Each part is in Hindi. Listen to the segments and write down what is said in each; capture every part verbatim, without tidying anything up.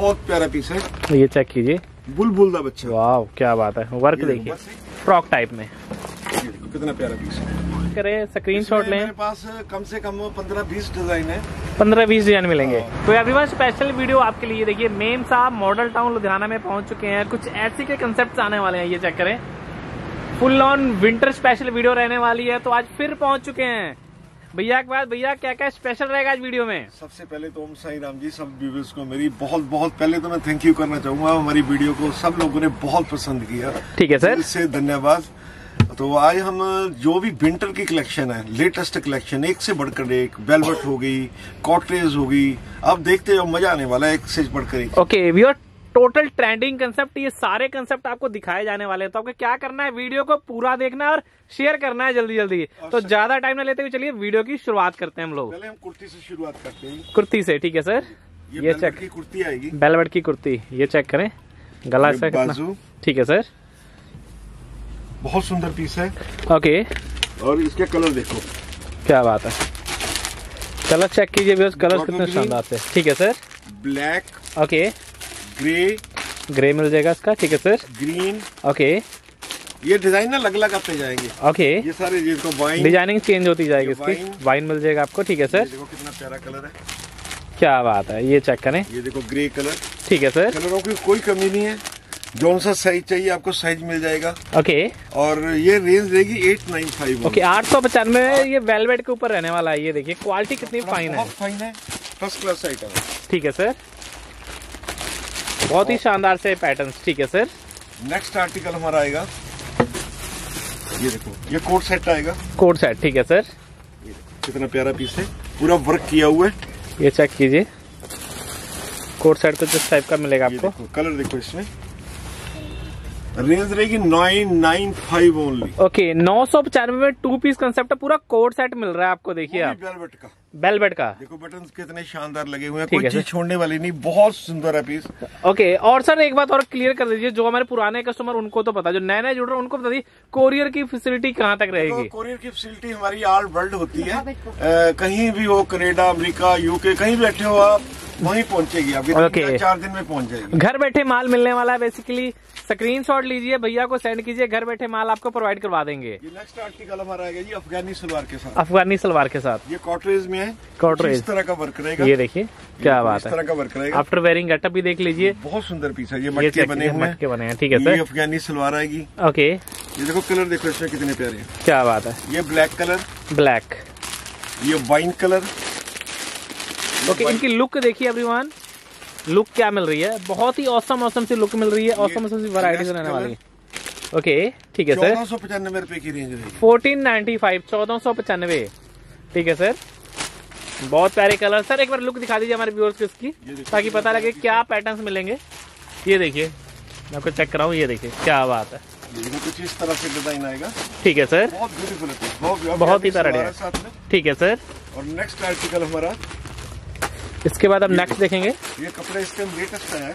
बहुत प्यारा पीस है ये, चेक कीजिए, बुलबुल दा बच्चा। वाह क्या बात है, वर्क देखिए फ्रॉक टाइप में, कितना प्यारा पीस है। करें स्क्रीनशॉट लें, मेरे पास कम से कम पंद्रह बीस डिजाइन है, पंद्रह बीस डिजाइन मिलेंगे। तो अभी स्पेशल वीडियो आपके लिए, देखिए मेमसाब मॉडल टाउन लुधियाना में पहुंच चुके हैं, कुछ ऐसे के कंसेप्ट आने वाले हैं, ये चेक करें। Full on winter special video रहने वाली है, तो आज फिर पहुंच चुके हैं भैया के बाद। भैया क्या क्या स्पेशल रहेगा आज वीडियो में? सबसे पहले तो ओम साई राम जी, सब व्यूअर्स को मेरी बहुत बहुत पहले तो मैं थैंक यू करना चाहूंगा, हमारी वीडियो को सब लोगों ने बहुत पसंद किया, ठीक है सर, इससे धन्यवाद। तो आज हम जो भी विंटर की कलेक्शन है, लेटेस्ट कलेक्शन, एक से बढ़कर एक, वेलवेट हो गई, कॉटरेज हो गई, अब देखते हो मजा आने वाला है, एक से बढ़कर एक। Okay viewer, total trending concept, ये सारे कंसेप्ट आपको दिखाए जाने वाले हैं, तो आपको क्या करना है, वीडियो को पूरा देखना है और शेयर करना है जल्दी जल्दी। तो ज्यादा टाइम ना लेते हुए चलिए वीडियो की शुरुआत करते हैं हम लोग। पहले हम कुर्ती से शुरुआत करते हैं, कुर्ती से, ठीक है सर। ये, ये चेक की कुर्ती आएगी, बेलवेट की कुर्ती, ये चेक करें, गला इसका कितना, ठीक है सर, बहुत सुंदर पीस है। ओके और इसके कलर देखो, क्या बात है, कलर चेक कीजिए, कलर कितने शानदार थे, ठीक है sir. Black, okay, grey, grey मिल जाएगा इसका, ठीक है सर, ग्रीन, ओके। ये डिजाइन ना अलग अलग आते जाएंगे, ओके, ये सारे जिनको वाइन डिजाइनिंग चेंज होती जाएगी, इसकी वाइन मिल जाएगा आपको, ठीक है सर। देखो कितना प्यारा कलर है, क्या बात है, ये चेक करें, ये देखो ग्रे कलर, ठीक है सर। कलरों की कोई कमी नहीं है, जो सा साइज चाहिए आपको साइज मिल जाएगा, ओके। और ये रेंज रहेगी एट नाइन फाइव, ओके, आठ सौ पचानवे ये वेलवेट के ऊपर रहने वाला है। ये देखिए क्वालिटी कितनी फाइन है, फाइन है, फर्स्ट क्लास आइटम है, ठीक है सर, बहुत ही शानदार से पैटर्न्स, ठीक है सर। नेक्स्ट आर्टिकल हमारा आएगा, ये देखो, ये कोट सेट आएगा, कोट सेट, ठीक है सर, ये कितना प्यारा पीस है, पूरा वर्क किया हुआ है, ये चेक कीजिए। कोट सेट कुछ इस टाइप का मिलेगा आपको, देखो, कलर देखो, इसमें रेंज रहेगी nine nine five only, okay. नौ सौ पचानवे में टू पीस कंसेप्ट, पूरा कोट सेट मिल रहा है आपको, देखिए आप, वेलवेट का, वेलवेट का, देखो बटन कितने शानदार लगे हुए हैं, कोई चीज छोड़ने वाली नहीं, बहुत सुंदर है पीस, ओके। और सर एक बात और क्लियर कर दीजिए, जो हमारे पुराने कस्टमर उनको तो पता, जो नए नए जुड़ रहे हैं उनको बता दीजिए, कोरियर की फैसिलिटी कहाँ तक रहेगी? तो कोरियर की फैसिलिटी हमारी ऑल वर्ल्ड होती है, आ, कहीं भी हो, कनेडा, अमेरिका, यूके, कहीं बैठे हो आप, वहीं पहुंचेगी आप, okay. चार दिन में पहुंच जाएगी, घर बैठे माल मिलने वाला है। बेसिकली स्क्रीनशॉट लीजिए, भैया को सेंड कीजिए, घर बैठे माल आपको प्रोवाइड करवा देंगे। ये नेक्स्ट आर्टिकल हमारा आएगा जी, अफगानी सलवार के साथ, अफगानी सलवार के साथ, ये कॉटरेज में है, कॉटरेज, इस तरह का वर्क रहेगा, ये देखिए क्या बात है, इस तरह का वर्क रहेगा। आफ्टर वेयरिंग गेटअप भी देख लीजिए, बहुत सुंदर पीस है, ये मटके बने हुए मटके बने हैं, ठीक है सर। अफगानी सलवार आएगी, ओके, ये देखो कलर देखो इसमें कितने प्यारे, क्या बात है, ये ब्लैक कलर, ब्लैक, ये वाइन कलर, ओके। okay, इनकी लुक देखिए एवरीवन, लुक क्या मिल रही है, बहुत ही औसम औसम सी लुक मिल रही है, औसम औसम सी वैरायटीज रहने वाली है, ओके, ठीक है सर। चौदह सौ पचानवे रुपए की रेंज है, फोर्टीन नाइन्टी फाइव चौदह सौ पचानवे ठीक है सर। बहुत प्यारे कलर सर, एक बार लुक दिखा दीजिए हमारे व्यूअर्स को इसकी, ताकि पता लगे क्या पैटर्न्स मिलेंगे। ये देखिए मैं आपको चेक कराऊँ, ये देखिए क्या बात है, कुछ इस तरह से डिजाइन आएगा, ठीक है सर, बहुत ही तरह है, ठीक है सर। और नेक्स्ट आर्टिकल हमारा, इसके बाद हम नेक्स्ट देखेंगे, ये कपड़े इसके लेटेस्ट है,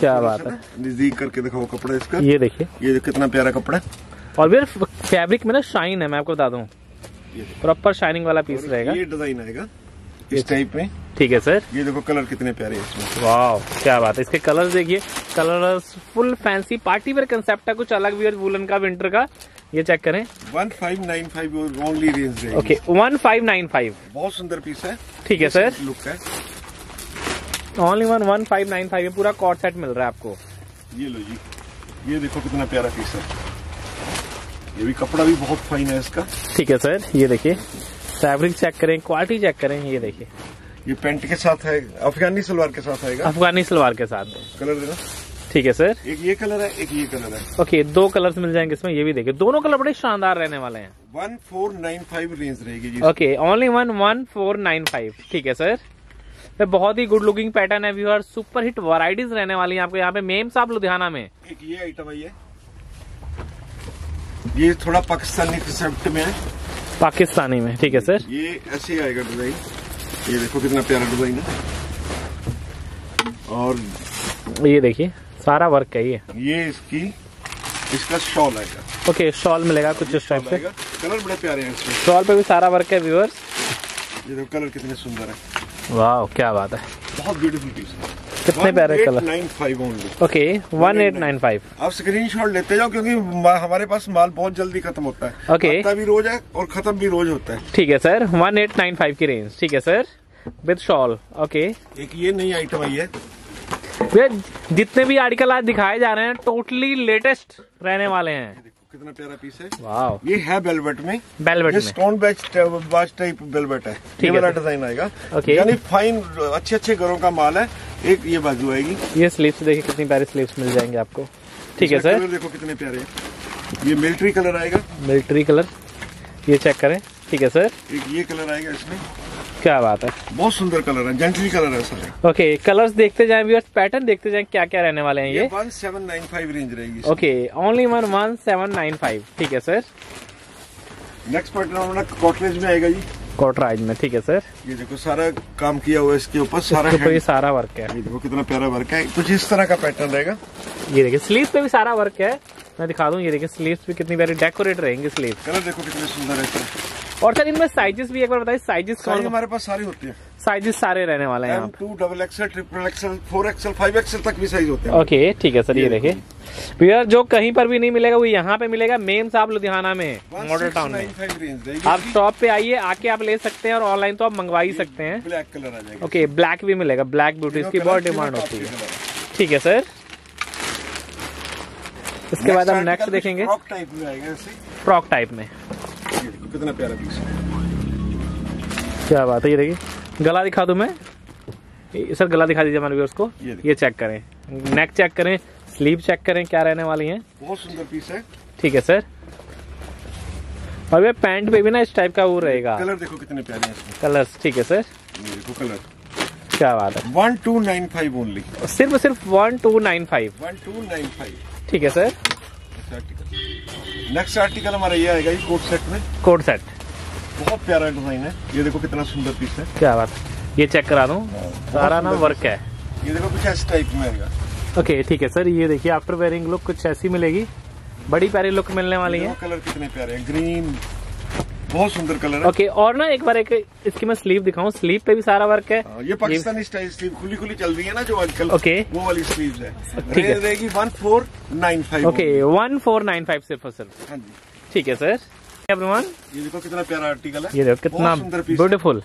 क्या बात है, नजदीक करके दिखाओ कपड़ा इसका, ये देखिए, ये कितना प्यारा कपड़ा है, और भी फैब्रिक में ना शाइन है, मैं आपको बता दूं, प्रॉपर शाइनिंग वाला पीस रहेगा, ये डिजाइन आएगा इस टाइप में, ठीक है सर। ये देखो कलर कितने प्यारे हैं इसमें, वाओ क्या बात है, इसके कलर देखिए, colours full fancy party wear concept है, कुछ अलग भी है वुलन का, विंटर का, ये चेक करें। One five nine five only range है, okay, one five nine five, बहुत सुंदर पीस है, ठीक है सर, लुक है, only one one five nine five पूरा कॉट सेट मिल रहा है आपको। ये लो जी, ये देखो कितना प्यारा पीस है, ये भी कपड़ा भी बहुत फाइन है इसका, ठीक है सर। ये देखिए फैब्रिक चेक करें, क्वालिटी चेक करें, ये देखिए, ये पेंट के साथ है, अफगानी सलवार के साथ आएगा, अफगानी सलवार के साथ, कलर देना, ठीक है सर, एक ये कलर है, एक ये कलर है, ओके, दो कलर्स मिल जाएंगे इसमें, ये भी देखिए, दोनों कलर बड़े शानदार रहने वाले हैं। One four nine five range रहेगी जी, okay, only one one four nine five ठीक है सर। तो बहुत ही गुड लुकिंग पैटर्न है व्यूअर, सुपर हिट वराइटीज रहने वाली है आपको यहाँ पे मेमसाब लुधियाना में। एक ये आइटम है, ये ये थोड़ा पाकिस्तानी कंसेप्ट में है, पाकिस्तानी में, ठीक है सर। ये ऐसे आएगा डिजाइन, ये देखो कितना प्यारा डिजाइन है, और ये देखिए सारा वर्क है, ये ये इसकी इसका शॉल आएगा, ओके, शॉल मिलेगा कुछ इस टाइप से, कलर बड़े प्यारे हैं इसमें, शॉल पे भी सारा वर्क है व्यूअर्स, ये देखो कलर कितने सुंदर है, वाह क्या बात है, बहुत ब्यूटीफुल पीस है। कितने प्यारे colour. Okay one eight nine five. आप स्क्रीनशॉट लेते जाओ क्योंकि हमारे पास माल बहुत जल्दी खत्म होता है। Okay okay. भी रोज है और खत्म भी रोज होता है। ठीक है sir, one eight nine five की रेंज। ठीक है sir, with shawl. Okay okay. एक ये नई आइटम आई है भैया, जितने भी आर्टिकल आज दिखाए जा रहे हैं टोटली लेटेस्ट रहने वाले हैं। कितना प्यारा पीस है। वाव, ये है वेलवेट में, वेलवेट में स्टोन बाज टाइप वेलवेट है, ये वाला डिजाइन आएगा। ओके यानी फाइन अच्छे अच्छे घरों का माल है। एक ये बाजू आएगी, ये स्लीव्स देखिए कितनी प्यारी स्लीव्स मिल जाएंगे आपको। ठीक है सर, देखो कितने प्यारे हैं। ये मिलिट्री कलर आएगा, मिलिट्री कलर ये चेक करें। ठीक है सर, एक ये कलर आएगा इसमें, क्या बात है, बहुत सुंदर कलर है, जेंटली कलर है सर। ओके कलर्स देखते जाएं व्यूअर्स, पैटर्न देखते जाएं क्या क्या रहने वाले हैं। ये one seven nine five range रहेगी। Okay only one one seven nine five. ठीक है सर, नेक्स्ट पैटर्न हमारा कॉटरेज में आएगा जी, कॉटराइज में। ठीक है सर, ये देखो सारा काम किया हुआ है इसके ऊपर, सारा तो ये सारा वर्क है। ये देखो कितना प्यारा वर्क है, कुछ इस तरह का पैटर्न रहेगा। ये देखिए स्लीव्स पे भी सारा वर्क है, मैं दिखा दूं। ये देखिए स्लीव्स पे कितनी प्यारी डेकोरेट रहेंगे स्लीव्स, कलर देखो कितने सुंदर है। और सर इनमें साइजेस भी एक बार बताइए, साइजेस कौन हमारे पास सारे होते हैं। साइजेस सारे रहने वाले हैं, two double XL triple XL four XL five XL तक भी साइज होते हैं। ओके ठीक है सर, ये देखिए भैया जो कहीं पर भी नहीं मिलेगा वो यहाँ पे मिलेगा, मेमसाब लुधियाना में, मॉडल टाउन में। आप शॉप पे आइए, आके आप ले सकते हैं और ऑनलाइन तो आप मंगवा ही सकते हैं। ब्लैक कलर आ जाएगा। ओके ब्लैक भी मिलेगा, ब्लैक ब्यूटी की बहुत डिमांड होती है। ठीक है सर, इसके बाद हम नेक्स्ट देखेंगे फ्रॉक टाइप में, कितना प्यारा पीस है। क्या बात है, ये देखिए गला दिखा दूं मैं सर, गला दिखा दीजिए हमारे व्यूअर्स को। ये, ये चेक करें, नेक चेक करें, स्लीव चेक करें क्या रहने वाली हैं। बहुत सुंदर पीस है। ठीक है सर, और ये पैंट पे भी ना इस टाइप का वो रहेगा। कलर देखो कितने प्यारे हैं कलर्स। ठीक है सर, ये देखो कलर, क्या बात है। One two nine five only, सिर्फ सिर्फ one two nine five. One two nine five. ठीक है सर, नेक्स्ट आर्टिकल हमारा ये आएगा जी कोट सेट में। कोट सेट बहुत प्यारा डिजाइन है, ये देखो कितना सुंदर पीस है। क्या बात है, ये चेक करा दूं, सारा ना वर्क है। ये देखो कुछ ऐसे टाइप में आएगा। ओके ठीक है सर, ये देखिए आफ्टर वेयरिंग लुक कुछ ऐसी मिलेगी, बड़ी प्यारी लुक मिलने वाली है। कलर कितने प्यारे हैं, ग्रीन, बहुत सुंदर कलर है। ओके और ना एक बार एक इसकी मैं स्लीव दिखाऊं, स्लीव पे भी सारा वर्क है। ये पाकिस्तानी स्टाइल स्लीव खुली खुली चल रही है ना जो आजकल, ओके वो वाली स्लीव्स है। ठीक है, रहेगी one four nine five. Okay one four nine five सिर्फ और सिर्फ। हां जी ठीक है सर एवरीवन, ये देखो कितना प्यारा आर्टिकल है, ये देखो कितना ब्यूटीफुल।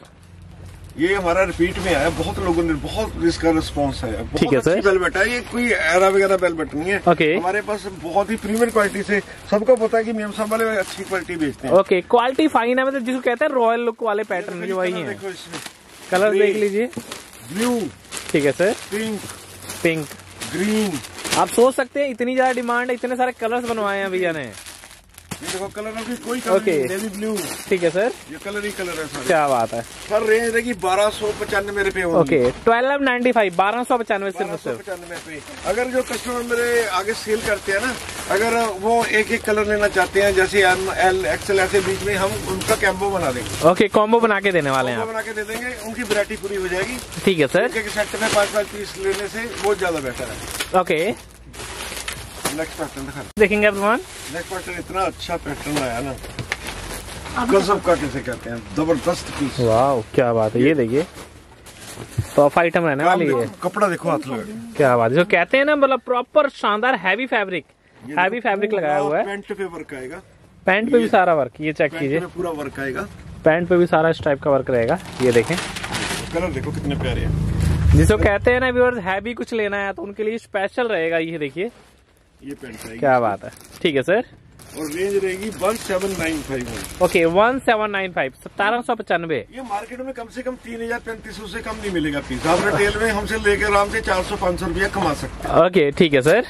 ये हमारा रिपीट में आया, बहुत लोगों ने बहुत इसका रिस्पांस आया। ठीक है सर, वेलवेट है, ये कोई एरा वगैरह वेलवेट नहीं है। ओके हमारे पास बहुत ही प्रीमियम क्वालिटी से, सबको पता है कि मेमसाब वाले अच्छी क्वालिटी बेचते हैं। ओके क्वालिटी फाइन है, मतलब जिसको कहते हैं रॉयल लुक वाले पैटर्न जो वही है। कलर देख लीजिए, ब्लू। ठीक है सर, पिंक, पिंक ग्रीन। आप सोच सकते हैं इतनी ज्यादा डिमांड है, इतने सारे कलर्स बनवाए हैं भैया ने। देखो कलर में भी कोई कमी okay. नहीं, नेवी ब्लू। ठीक है सर, ये कलर ही कलर है सारे। क्या बात है सर, रेंज रहेगी बारह सौ पचानवे रुपए। ओके ट्वेल्व नाइन्टी फाइव बारह सौ पचानवे पचानवे अगर जो कस्टमर मेरे आगे सेल करते हैं ना, अगर वो एक एक कलर लेना चाहते हैं, जैसे एम एल एक्सएल ऐसे बीच में हम उनका कॉम्बो बना देंगे। ओके कॉम्बो बना के देने वाले हैं, बना के दे देंगे, उनकी वैरायटी पूरी हो जाएगी। ठीक है सर, क्योंकि सेट में पाँच पाँच पीस लेने से बहुत ज्यादा बेहतर है। ओके नेक्स्ट पैटर्न दिखा देखेंगे एवरीवन। नेक्स्ट पैटर्न इतना अच्छा पैटर्न आया ना, गजब का किसे कहते हैं, जबरदस्त पीस। वाओ क्या बात है, ये देखिए टॉप आइटम रहने वाली है। कपड़ा देखो हाथ लगा, क्या बात है, जो कहते हैं ना मतलब प्रॉपर शानदार हैवी फैब्रिक, हैवी फैब्रिक लगाया हुआ है। पैंट पे वर्क आएगा, पैंट पे भी सारा वर्क, ये चेक कीजिए, पूरा वर्क आएगा। पैंट पे भी सारा इस टाइप का वर्क रहेगा। ये देखें कलर देखो कितने प्यारे हैं, जिसको कहते हैं ना व्यूअर्स हैवी कुछ लेना है तो उनके लिए स्पेशल रहेगा। ये देखिए ये पैंट, क्या बात है। ठीक है सर, और रेंज रहेगी one seven nine five. Okay one seven nine five सत्रह सौ पचानवे। ये मार्केट में कम से कम तीन हजार पैंतीस सौ से कम नहीं मिलेगा पीस। आप रिटेल में हमसे लेकर आराम से चार सौ पाँच सौ रुपया कमा सकते हैं। ओके ठीक है सर,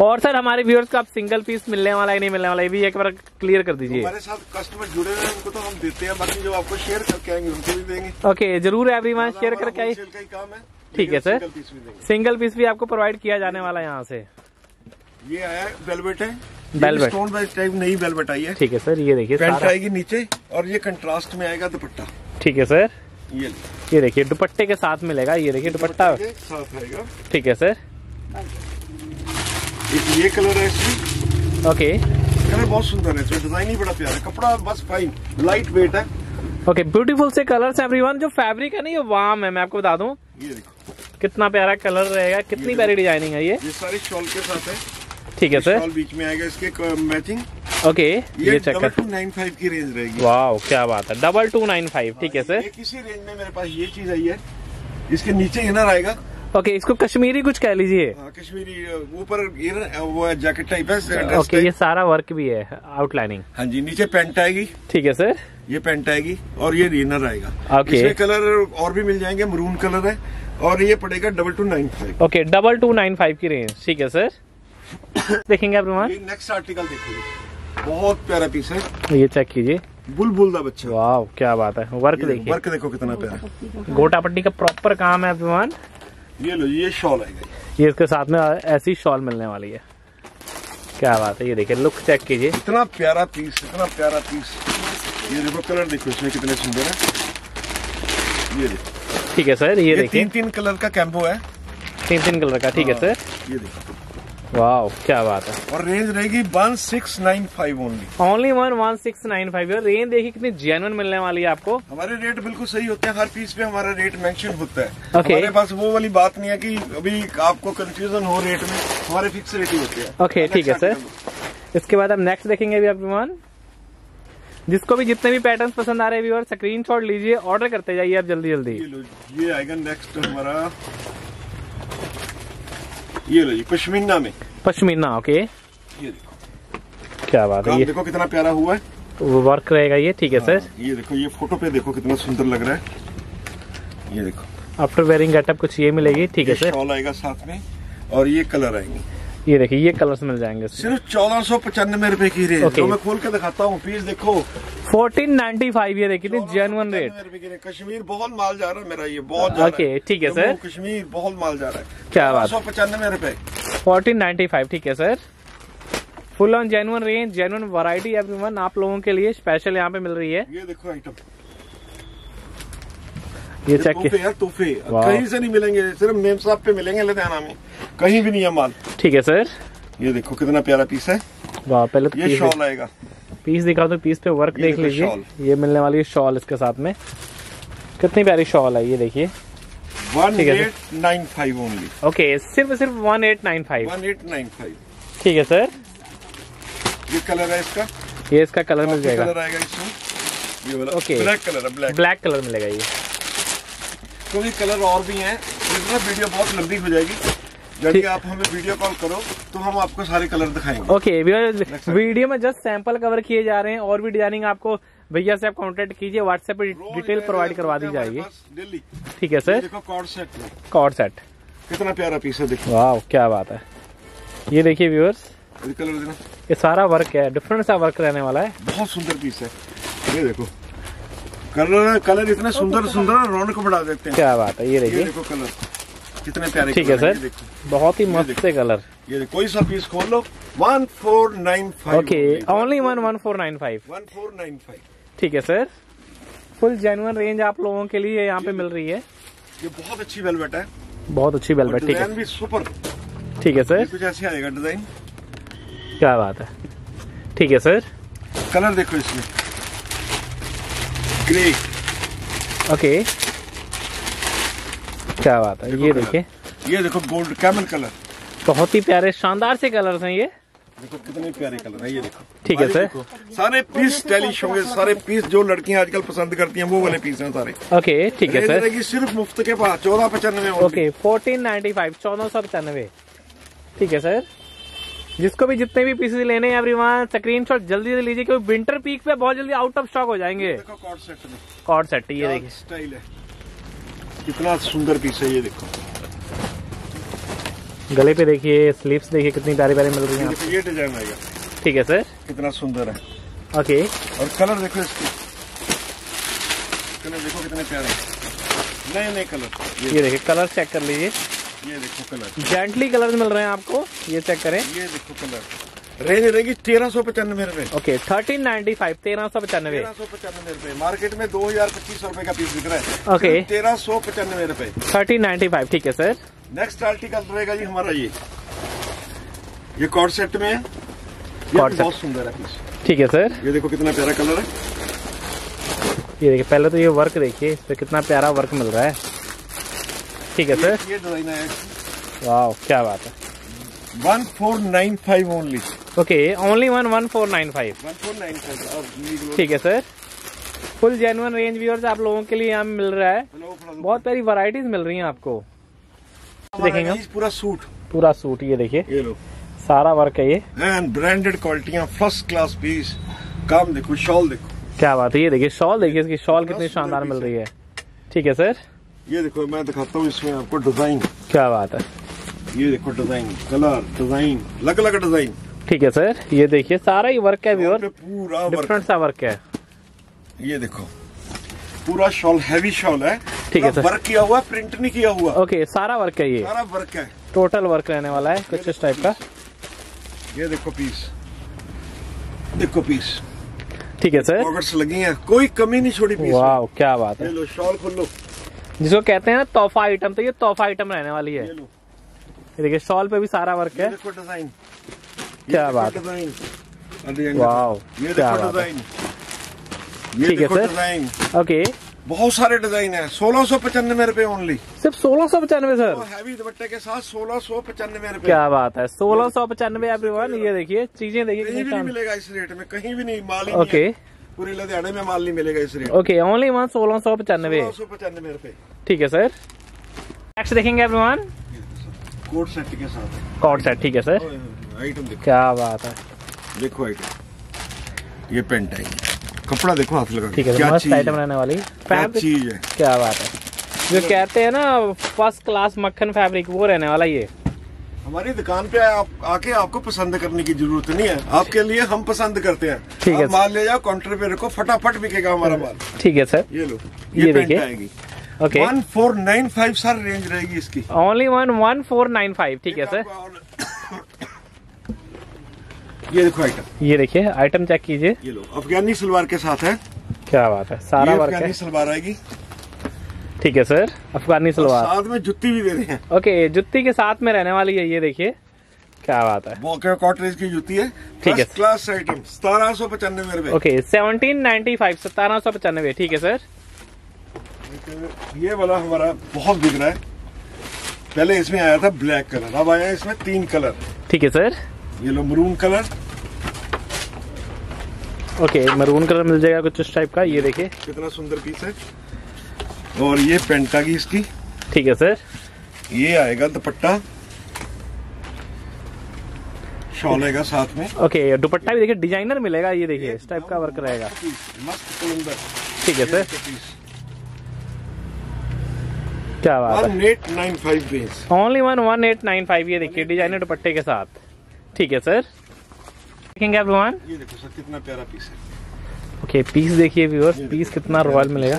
और सर हमारे व्यूअर्स का आप सिंगल पीस मिलने वाला है नहीं मिलने वाला, ये भी एक बार क्लियर कर दीजिए। हमारे साथ कस्टमर जुड़े हुए हैं उनको तो हम देते हैं, बाकी जो आपको शेयर करके आएंगे उनको भी देंगे। ओके जरूर एवरीवन शेयर करके आइए, काम है। ठीक है सर, सिंगल पीस भी आपको प्रोवाइड किया जाने वाला है यहाँ से। ये आया वेलवेट है, वेलवेट स्टोन बेस टाइप नई वेलवेट आई है। ठीक है सर, ये देखिए पैंट आएगी नीचे और ये कंट्रास्ट में आएगा दुपट्टा। ठीक है सर, ये ये देखिए दुपट्टे के साथ मिलेगा, ये देखिए दुपट्टा साथ आएगा। ठीक है सर, ये कलर है इसमें। ओके कलर बहुत सुंदर है, इसमें डिजाइन ही बड़ा प्यारा है, कपड़ा बस फाइन लाइट वेट है। ओके ब्यूटीफुल से कलर्स हैं एवरीवन। जो फैब्रिक है ना ये वार्म है, मैं आपको बता दूं कितना प्यारा कलर रहेगा, कितनी प्यारी डिजाइनिंग है ये, ये सारे शॉल के साथ है। ठीक है सर, शॉल बीच में आएगा इसके मैचिंग। ओके ये चेक कर, टू नाइन फाइव की रेंज रहेगी। वाओ क्या बात है, डबल टू नाइन फाइव। ठीक है सर, किसी रेंज में मेरे पास ये चीज आई है, इसके नीचे इनर आएगा। ओके okay, इसको कश्मीरी कुछ कह लीजिए, कश्मीरी ऊपर वो जैकेट टाइप है। ओके okay, ये सारा वर्क भी है, आउटलाइनिंग। हाँ जी, नीचे पैंट आएगी। ठीक है सर, ये पैंट आएगी और ये इनर आएगा। Okay okay. इसमें कलर और भी मिल जाएंगे, मरून कलर है और ये पड़ेगा double two nine five. Okay double two nine five की रेंज। ठीक है सर देखेंगे आप रोमान, नेक्स्ट आर्टिकल देखिए, बहुत प्यारा पीस है, ये चेक कीजिए, बुलबुल दा बच्चा। वाह क्या बात है, वर्क देखिए, वर्क देखो कितना प्यारा, गोटा पट्टी का प्रॉपर काम है आप रोमान। ये लो ये शॉल आएगा, ये इसके साथ में ऐसी शॉल मिलने वाली है, क्या बात है। ये देखिए लुक चेक कीजिए, इतना प्यारा पीस, इतना प्यारा पीस। ये देखो कलर देखो इसमें कितने सुंदर है, ये देखो। ठीक है सर, ये देखिए तीन तीन कलर का कैम्पो है, तीन तीन कलर का। ठीक है सर, ये देखो, वाओ क्या बात है। और रेंज रहेगी one six nine five, only only one six nine five. Range देखिए कितनी जेन्युइन मिलने वाली है आपको। हमारे रेट बिल्कुल सही होते हैं, हर पीस पे हमारा रेट मेंशन होता है। okay. हमारे पास वो वाली बात नहीं है कि अभी आपको कंफ्यूजन हो रेट में, हमारे फिक्स रेट ही होते हैं। ओके ठीक है सर, इसके बाद हम नेक्स्ट देखेंगे अभी आप विमान। जिसको भी जितने भी पैटर्न पसंद आ रहे हैं व्यूअर स्क्रीनशॉट लीजिए, ऑर्डर करते जाइए आप जल्दी जल्दी। ये आएगा नेक्स्ट हमारा, ये लो जी पश्मीना में, पश्मीना। ओके ये देखो क्या बात है, ये देखो कितना प्यारा हुआ है, वर्क रहेगा ये। ठीक है सर, ये देखो, ये फोटो पे देखो कितना सुंदर लग रहा है। ये देखो आफ्टर वेयरिंग गेटअप कुछ ये मिलेगी। ठीक है सर, शॉल आएगा साथ में और ये कलर आएंगे, ये देखिए ये कलर्स मिल जाएंगे। सिर्फ चौदह सौ पचानवे रूपए की रेट। okay. तो मैं खोल के दिखाता हूँ पीस देखो, फोर्टीन नाइन्टी फाइव। ये देखिए जेन्युइन रेट, कश्मीर बहुत माल जा रहा है मेरा, ये बहुत। ओके ठीक है सर, कश्मीर बहुत माल जा रहा है, क्या बात, सौ पचानवे रूपए फोर्टीन नाइन्टी फाइव। ठीक है sir, full on genuine range, genuine variety everyone आप लोगों के लिए स्पेशल यहाँ पे मिल रही है। ये देखो आइटम, ये चेक कीजिए, तोहफे कहीं से नहीं मिलेंगे, सिर्फ मेमसाब पे मिलेंगे, लुधियाना में कहीं भी नहीं है माल। ठीक है सर, ये देखो कितना प्यारा पीस है। वाह, पहले तो ये शॉल आएगा, पीस दिखा दो, पीस पे वर्क देख लीजिए। ये मिलने वाली है शॉल इसके साथ में, कितनी प्यारी शॉल है, ये देखिए one eight nine five only. Okay सिर्फ सिर्फ वन एट नाइन फाइव। ठीक है सर, ये कलर है इसका, ये इसका कलर मिल जाएगा, ब्लैक कलर, ब्लैक कलर मिलेगा ये। क्योंकि कलर और भी हैं, इतना वीडियो बहुत लंबी हो जाएगी, यदि आप हमें वीडियो कॉल करो तो हम आपको सारे कलर दिखाएंगे। ओके okay, वीडियो में जस्ट सैंपल कवर किए जा रहे हैं और भी डिजाइनिंग आपको भैया से आप कांटेक्ट कीजिए, व्हाट्सएप पे डिटेल प्रोवाइड करवा दी जाएगी। ठीक है sir, cord set, cord set कितना प्यारा पीस है, देखो वाह क्या बात है। ये देखिए व्यूअर्स, ये सारा वर्क है, डिफरेंट सा वर्क रहने वाला है, बहुत सुंदर पीस है। ये देखो कलर, कलर इतने सुंदर सुंदर, रौनक बढ़ा देते हैं, क्या बात है। ये देखिए देखो कलर कितने प्यारे। ठीक है सर, बहुत ही मस्त से कलर, ये कोई सा पीस खोल लो, one four nine five. Okay only one one four nine five. ठीक है सर, फुल जेन्युइन रेंज आप लोगों के लिए यहाँ पे मिल रही है। ये बहुत अच्छी वेलवेट है, बहुत अच्छी वेलवेट। ठीक है, सुपर। ठीक है सर, कुछ ऐसे आएगा डिजाइन, क्या बात है। ठीक है सर, कलर देखो इसमें ग्रे। ओके क्या बात है, ये देखिए, ये देखो गोल्ड कैमल कलर, बहुत ही प्यारे शानदार से कलर्स हैं ये, देखो कितने प्यारे कलर हैं ये देखो। ठीक है सर, सारे पीस स्टाइलिश होंगे, सारे पीस जो लड़कियां आजकल पसंद करती हैं वो वाले पीस हैं सारे। ओके ठीक है सर, सिर्फ मुफ्त के पास चौदह पचानवे। ओके फोर्टीन नाइन्टी फाइव, चौदह सौ पचानवे। ठीक है सर, जिसको भी जितने भी पीसेस लेने हैं एवरीवन स्क्रीनशॉट जल्दी से लीजिए, क्योंकि विंटर पीक पे बहुत जल्दी आउट ऑफ स्टॉक हो जाएंगे। देखो कॉर्ड सेट में, कॉर्ड सेट ये देखिए स्टाइल है, कितना सुंदर पीस है। ये देखो गले पे देखिए, स्लीव्स देखिए कितनी प्यारी प्यारी मिल रही है आपको, ये डिजाइन आएगा। ठीक है सर, कितना सुंदर है। ओके और कलर देखो इसके, कलर देखो कितने प्यारे हैं, नए नए कलर। ये देखिए कलर चेक कर लीजिए, ये देखो कलर, जेंटली कलर मिल रहे हैं आपको, ये चेक करें। ये देखो कलर, रेंज रहेगी तेरह सौ पचानवे। ओके थर्टीन नाइन्टी फाइव, तेरह सौ पचानवे। मार्केट में दो हजार पच्चीस सौ रूपये का पीस बिक रहा है। ओके तेरह सौ पचानवे रूपये, थर्टीन नाइन्टी फाइव। ठीक है सर, नेक्स्ट आर्टिकल रहेगा जी हमारा ये, ये कॉर्ड सेट में है, बहुत सुंदर है पीस। ठीक है सर, ये देखो कितना प्यारा कलर है, ये देखिए, पहले तो ये वर्क देखिए, इस पर कितना प्यारा वर्क मिल रहा है। ठीक है सर, ये डिजाइन है। वाह क्या बात है। One four nine five only. Okay, only one one four nine five ठीक है sir. Full genuine range viewers आप लोगों के लिए यहाँ मिल रहा है, बहुत सारी वैरायटीज मिल रही हैं आपको। देखेंगे पूरा सूट, पूरा सूट ये देखिए, ये लो सारा वर्क है ये, एंड ब्रांडेड क्वालिटियां, फर्स्ट क्लास पीस। काम देखो, शॉल देखो, क्या बात है। ये देखिए शॉल, देखिए इसकी शॉल कितनी शानदार मिल रही है। ठीक है सर, ये देखो मैं दिखाता हूँ इसमें आपको डिजाइन, क्या बात है। ये देखो डिजाइन, कलर डिजाइन, अलग अलग डिजाइन। ठीक है सर, ये देखिए सारा ही वर्क है, पूरा डिफरेंट सा वर्क है। ये देखो पूरा शॉल, हैवी शॉल है। ठीक है सर, वर्क किया हुआ, प्रिंट नहीं किया हुआ। ओके, सारा वर्क है, ये सारा वर्क है, टोटल वर्क रहने वाला है कुछ इस टाइप का। ये देखो पीस, देखो पीस। ठीक है सर, पॉकेट्स लगी हैं, कोई कमी नहीं छोड़ी पीस। वाह क्या बात है। ये लो शॉल खोलो, जिसको कहते हैं ना तोहफा आइटम, तो ये तोहफा आइटम रहने वाली है। ये देखिए शॉल पे भी सारा वर्क है, देखो डिजाइन, क्या बात है। वाह क्या बात है। ठीक है सर, ओके, बहुत सारे डिजाइन है। सोलह सौ पचानवे रूपए ओनली, सिर्फ सोलह सौ पचानवे सर, हैवी दुपट्टे के साथ सोलह सौ पचानवे रूपए। क्या बात है, सोलह सौ पचानवे एवरीवन। ये देखिए चीजें, देखिए कहीं भी नहीं मिलेगा इस रेट में, कहीं भी नहीं माल। ओके, पूरे लुधियाने में माल नहीं मिलेगा इस रेट। ओके, ओनली वन सोलह सौ पचानवे सौ पचानवे रूपए। ठीक है सर, नेक्स्ट देखेंगे एवरीवन कोट सेट के साथ। कोट सेट, ठीक है सर, आइटम क्या बात है। देखो आइटम, ये पेंट है, कपड़ा देखो हाथ लगा, ठीक है क्या चीज़ आइटम रहने वाली, क्या चीज है, क्या बात है। जो कहते हैं ना फर्स्ट क्लास मक्खन फैब्रिक, वो रहने वाला ये। हमारी दुकान पे आप आके आपको पसंद करने की जरूरत नहीं है, आपके लिए हम पसंद करते हैं। ठीक है, माल ले जाओ, काउंटर पे रखो, फटाफट बिकेगा हमारा माल। ठीक है सर, ये लो, ये देखिए okay, one four nine five sir range रहेगी इसकी, only one one four nine five ठीक है सर। ये देखो आइटम, ये देखिए आइटम चेक कीजिए, ये लो अफगानी सलवार के साथ है, क्या बात है, सारा वर्क है, सलवार आएगी। ठीक है सर, अफगानी सलवार साथ में जुत्ती भी दे रहे हैं। ओके, जुत्ती के साथ में रहने वाली है, ये देखिए क्या बात है, बॉक्सर कॉटरेज की जुत्ती है। ठीक है, क्लास आइटम सतारह सौ पचानवे रुपए। ओके, सेवनटीन नाइन्टी फाइव सतारह सौ पचानवे ठीक है सर। ये वाला हमारा बहुत बिक रहा है, पहले इसमें आया था ब्लैक कलर, अब आया इसमें तीन कलर। ठीक है सर, ये लो maroon colour. Okay, maroon colour मिल जाएगा कुछ इस टाइप का। ये देखिए कितना सुंदर पीस है, और ये पेंटा की इसकी। ठीक है सर, ये आएगा दुपट्टा, शॉल आएगा साथ में। ओके, दुपट्टा भी देखिए डिजाइनर मिलेगा, ये देखिए इस टाइप का वर्क रहेगा। ठीक है सर, क्या बात है, only one one eight nine five ये देखिए डिजाइनर दुपट्टे के साथ। ठीक है सर, देखेंगे एवरीवन, ये देखो सर कितना प्यारा पीस है। ओके, पीस देखिए व्यूअर्स, पीस कितना रॉयल मिलेगा।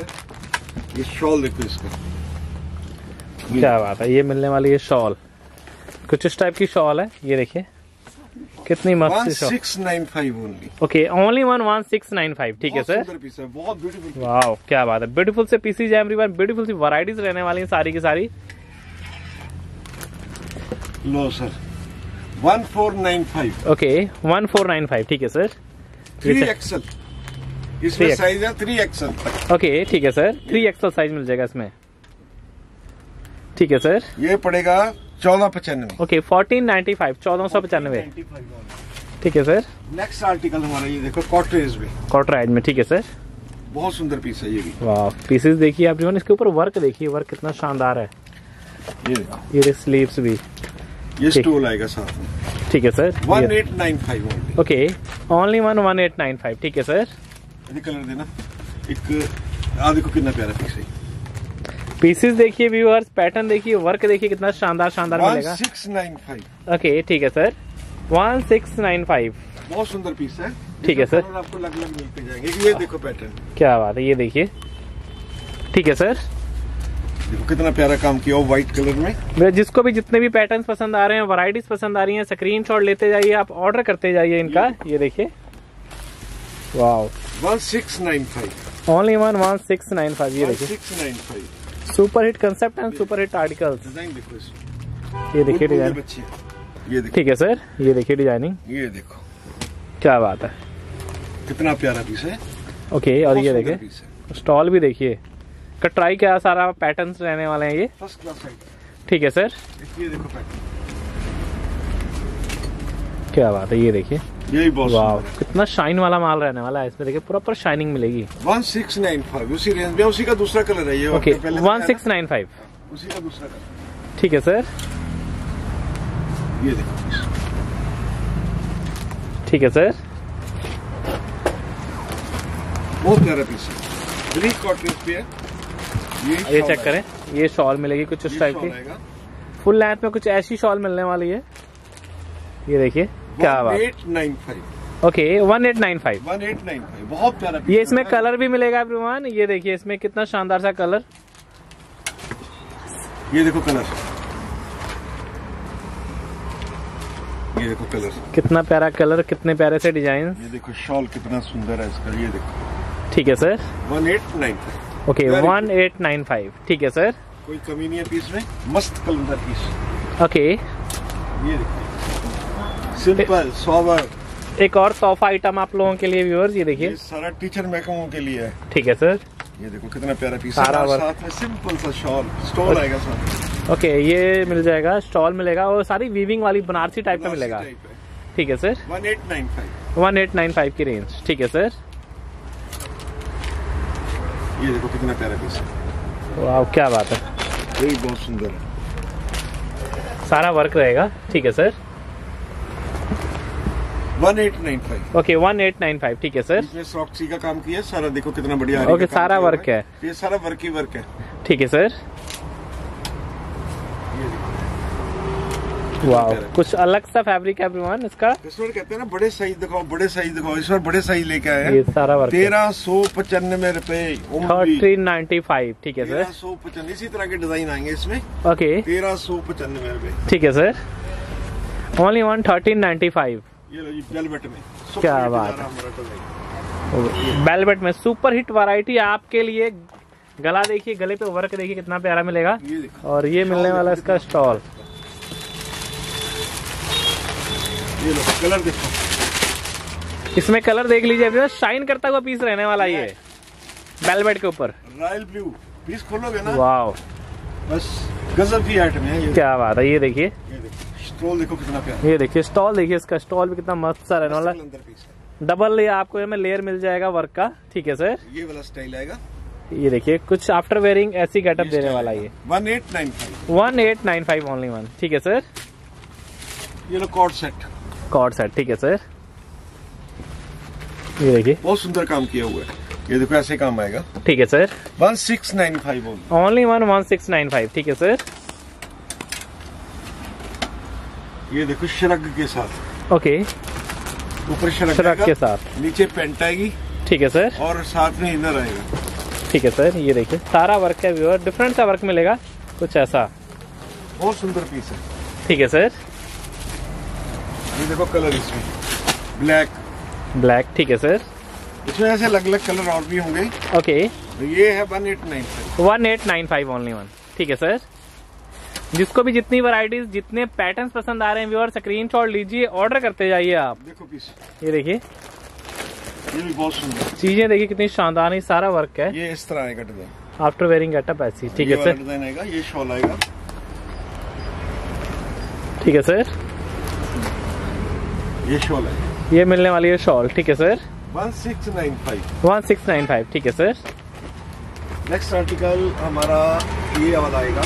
ये शॉल देखो इसका, क्या बात है, ये मिलने वाली है शॉल, कुछ इस टाइप की शॉल है। ये देखिए कितनी मस्त shawl, six nine five only. Okay, only one one six nine five ठीक है सर, पीस है बहुत ब्यूटीफुल। वाह क्या बात है, ब्यूटीफुल से पीसेज है एवरीवन, ब्यूटीफुल सी वैरायटीज रहने वाली है सारी की सारी। लो sir one four nine five. Okay, one four nine five ठीक है सर। थ्री एक्सल इसमें साइज है, थ्री एक्सल तक। ओके ठीक है सर, थ्री एक्सल साइज मिल जाएगा इसमें। ठीक है सर, ये पड़ेगा चौदह पचानवे। ओके, फोर्टीन नाइन्टी फाइव चौदह सौ पचानवे ठीक है सर। नेक्स्ट आर्टिकल हमारा, ये देखो कॉटरेज में, कॉटरेज में ठीक है सर, बहुत सुंदर पीस है ये भी। वाह, पीसेस देखिए आप लोगों, इसके ऊपर वर्क देखिए, वर्क कितना शानदार है। ये ये स्लीव्स भी, ये स्टोल आएगा साथ में। ठीक है sir, one eight nine five okay, only one one eight nine five ठीक है सर। कलर देना एक, आ देखो कितना प्यारा पीस है। पीसेस देखिए व्यूअर्स, पैटर्न देखिए, वर्क देखिए कितना शानदार शानदार मिलेगा। सिक्स नाइन फाइव ओके ठीक है sir, one six nine five बहुत सुंदर पीस है। ठीक है सर, आपको अलग अलग मिलते जाएंगे। ये देखो पैटर्न, क्या बात है, ये देखिए। ठीक है सर, देखो कितना प्यारा काम किया हो व्हाइट कलर में। जिसको भी जितने भी पैटर्न्स पसंद आ रहे हैं, वैरायटीज पसंद आ रही हैं, स्क्रीनशॉट लेते जाइए आप, ऑर्डर करते जाइए इनका। ये देखिए वाह, one six nine five only one one six nine five ये देखिए super hit concept and super hit articles. Design देखो इसमें, ये देखिए डिजाइन। ठीक है सर, ये देखिए डिजाइनिंग, ये देखो क्या बात है, कितना प्यारा पीस है। ओके, और ये देखिए स्टॉल भी देखिए, कटराई क्या सारा पैटर्न्स रहने वाले हैं ये, फर्स्ट क्लास आइटम। ठीक है सर, ये देखो पैटर्न, क्या बात है, ये देखिए, यही बहुत वाह, कितना शाइन वाला माल रहने वाला है इसमें, देखिए प्रॉपर शाइनिंग मिलेगी। सोलह सौ पचानवे उसी रेंज में, उसी का दूसरा कलर है ये। ओके, सोलह सौ पचानवे उसी का दूसरा कलर। ठीक है सर, ये देखो। ठीक है सर, बहुत प्यारा पीस है, ब्रिक कॉटन पे है ये, ये चेक करें, ये शॉल मिलेगी कुछ उस टाइप की, फुल लेंथ में कुछ ऐसी शॉल मिलने वाली है, ये देखिए क्या बात। ओके, अठारह सौ पचानवे, बहुत प्यारा। ये इसमें कलर भी मिलेगा एवरीवन, ये देखिए इसमें कितना शानदार सा कलर, ये देखो कलर, ये देखो कलर, कितना प्यारा कलर, कितने प्यारे से डिजाइन, ये देखो शॉल कितना सुंदर है इसका, ये देखो। ठीक है सर, अठारह सौ पचानवे। ओके, अठारह सौ पचानवे। ठीक है सर, कोई कमी नहीं है पीस में, मस्त कलर पीस। ओके, ये देखो सिंपल सॉवर। एक और तोहफा आइटम आप लोगों के लिए व्यूअर्स, ये देखिए, ये सारा टीचर महकमों के लिए है। ठीक है सर, ये देखो कितना प्यारा पीस, सारा साथ में सिंपल सा शॉल, स्टॉल आएगा साथ। ओके, ये मिल जाएगा, स्टॉल मिलेगा, और सारी वीविंग वाली बनारसी टाइप का मिलेगा। ठीक है सर, अठारह सौ पचानवे की रेंज। ठीक है सर, ये देखो कितना प्यारा पीस, वाह क्या बात है, यही बहुत सुंदर है, सारा वर्क रहेगा। ठीक है सर, अठारह सौ पचानवे। ओके, अठारह सौ पचानवे। ठीक है सर, ये सॉफ्टी का काम किया, सारा देखो कितना बढ़िया। ओके, okay, सारा वर्क है, ये सारा वर्क ही वर्क है। ठीक है सर, वाह, कुछ अलग सा फैब्रिक है एवरीवन इसका। कस्टमर कहते हैं ना, बड़े साइज दिखाओ, बड़े साइज दिखाओ, इस बार बड़े साइज लेके आए हैं। ये सारा वर्क तेरह सौ पचानवे रुपए, तेरह सौ पचानवे। ठीक है सर, तेरह सौ पचानवे। इसी तरह के डिजाइन आएंगे इसमें। ओके, तेरह सौ पचानवे रुपए। ठीक है सर, ओनली वन तेरह सौ पचानवे। ये लो जी, बेलवेट में क्या बात है, बेलवेट में सुपर हिट वैरायटी आपके लिए। गला देखिए, गले पे वर्क देखिए कितना प्यारा मिलेगा, ये और ये मिलने वाला इसका स्टॉल। ये लो कलर देखो, इसमें कलर देख लीजिए, शाइन करता हुआ पीस रहने वाला ये, बेलवेट के ऊपर रॉयल ब्लू पीस खोलोगे ना, वाव, बस गजब की आइटम है, क्या बात है। ये देखिए स्टॉल देखो कितना प्यारा, ये देखिए स्टॉल देखिए, इसका स्टॉल भी कितना मस्त सा रहने वाला, डबल लेयर आपको इसमें लेयर मिल जाएगा वर्क का। ठीक है सर, ये वाला स्टाइल आएगा, ये देखिए कुछ आफ्टर वेयरिंग ऐसी गेटअप देने वाला ये, अठारह सौ पचानवे ओनली वन। ठीक है सर, ये लो कॉर्ड सेट, कॉर्ड सेट। ठीक है सर, ये देखिए बहुत सुंदर काम किया हुआ है, ये देखो ऐसे काम आएगा। ठीक है सर, सोलह सौ पचानवे ओनली वन, सोलह सौ पचानवे। ठीक है सर, ये देखो शरग के साथ। ओके, ऊपर शरग के साथ, नीचे पेंट आएगी। ठीक है सर, और साथ में इनर आएगा। ठीक है सर, ये देखिए सारा वर्क है व्यूअर, डिफरेंट सा वर्क मिलेगा कुछ ऐसा, बहुत सुंदर पीस है। ठीक है सर, ये देखो कलर इसमें ब्लैक, ब्लैक। ठीक है सर, इसमें ऐसे अलग अलग कलर और भी होंगे। ओके, ये है अठारह सौ पचानवे ओनली वन। ठीक है सर, जिसको भी जितनी वैरायटीज, जितने पैटर्न्स पसंद आ रहे हैं व्यूअर, स्क्रीनशॉट लीजिए, ऑर्डर करते जाइए आप। देखो पीस, ये देखिए, ये भी बहुत सुंदर चीजें देखिए, कितनी शानदार है, सारा वर्क है। ये इस तरह आएगा डिजाइन, आफ्टर वेयरिंग गेटअप ऐसी। ठीक है सर, डिजाइन आएगा, ये शॉल आएगा। ठीक है सर, ये शॉल है, ये मिलने वाली है शॉल। ठीक है सर, सोलह सौ पचानवे। ठीक है सर, नेक्स्ट आर्टिकल हमारा ये वाला आएगा,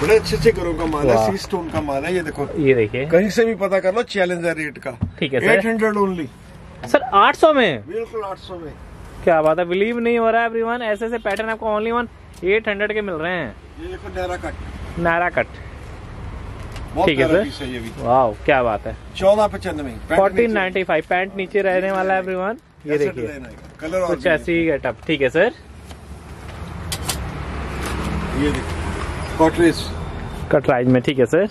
बड़े अच्छे अच्छे घरों का माल है, सी स्टोन का माल है। ये देखो, ये देखिए, कहीं से भी पता कर लो, चैलेंज है रेट का। ठीक है सर, आठ सौ ओनली सर, आठ सौ में, बिल्कुल आठ सौ में, क्या बात है, बिलीव नहीं हो रहा है एवरीवन, ऐसे ऐसे पैटर्न आपको ओनली वन आठ सौ के मिल रहे हैं। ये देखो नायरा कट, नायरा कट। ठीक है सर, ये भी वाह क्या बात है, चौदह पचानवे, चौदह सौ पचानवे। पैंट नीचे रहने वाला है एवरीवन, ये देखिए कलर कुछ ऐसी गेटअप। ठीक है सर, ये देखिए कटराइज, कटराइज में। ठीक है सर,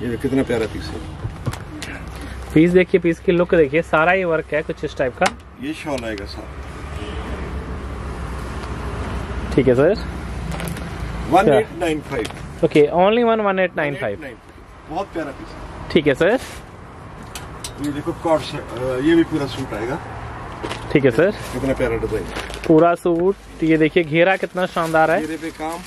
ये कितना प्यारा पीस है, पीस देखिए, पीस की लुक देखिए, सारा ये वर्क है कुछ इस टाइप का, ये शॉल आएगा सर। ठीक है सर, अठारह सौ पचानवे। ओके, ओनली वन अठारह सौ पचानवे, बहुत प्यारा पीस है। ठीक है सर, ये देखो कॉर्ड, ये भी पूरा सूट आएगा। ठीक है सर, कितना प्यारा डिजाइन, पूरा सूट। ये देखिए घेरा कितना शानदार है, घेरे पे काम,